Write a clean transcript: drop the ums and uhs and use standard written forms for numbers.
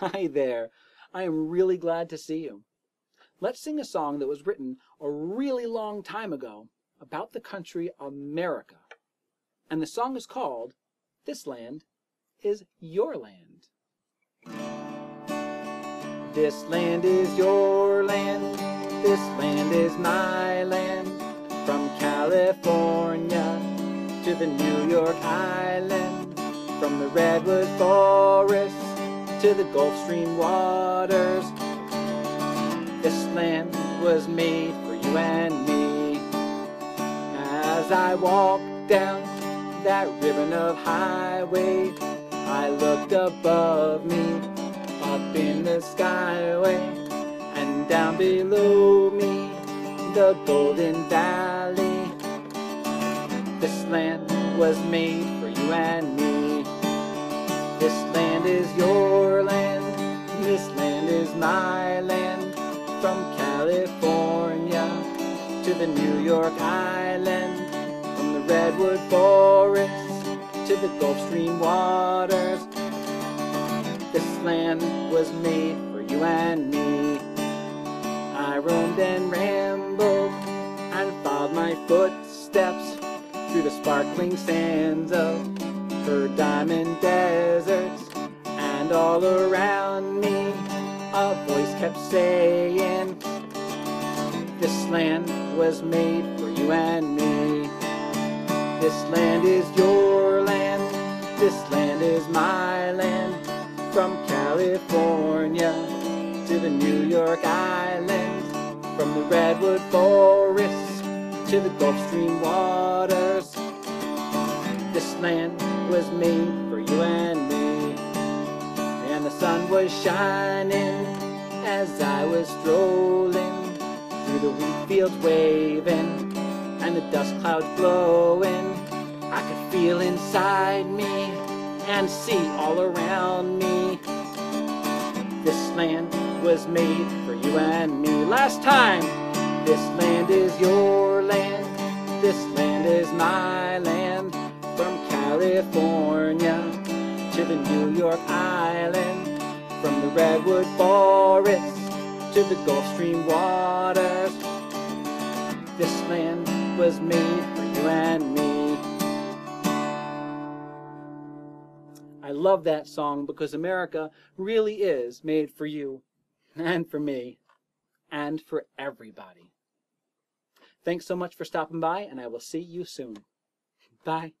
Hi there. I am really glad to see you. Let's sing a song that was written a really long time ago about the country America. And the song is called This Land Is Your Land. This land is your land. This land is my land. From California to the New York island. From the Redwood Forests to the Gulf Stream waters. This land was made for you and me. As I walk down that ribbon of highway, I looked above me, up in the skyway, and down below me, the golden valley. This land was made for you and me. This land is your land. This land is my land. From California to the New York island. From the Redwood Forests to the Gulf Stream waters. This land was made for you and me. I roamed and rambled and followed my footsteps through the sparkling sands of her diamond deserts. And all around me a voice kept saying, this land was made for you and me. This land is your land. This land is my land. From California to the New York island. From the Redwood Forests to the Gulf Stream waters. This land was made for you and me. And the sun was shining as I was strolling through the wheat fields waving and the dust cloud glowing. I could feel inside me and see all around me. This land was made for you and me. Last time! This land is your land. This land is my land. From California to the New York island. From the Redwood Forests to the Gulf Stream waters. This land was made for you and me. I love that song because America really is made for you and for me and for everybody. Thanks so much for stopping by, and I will see you soon. Bye.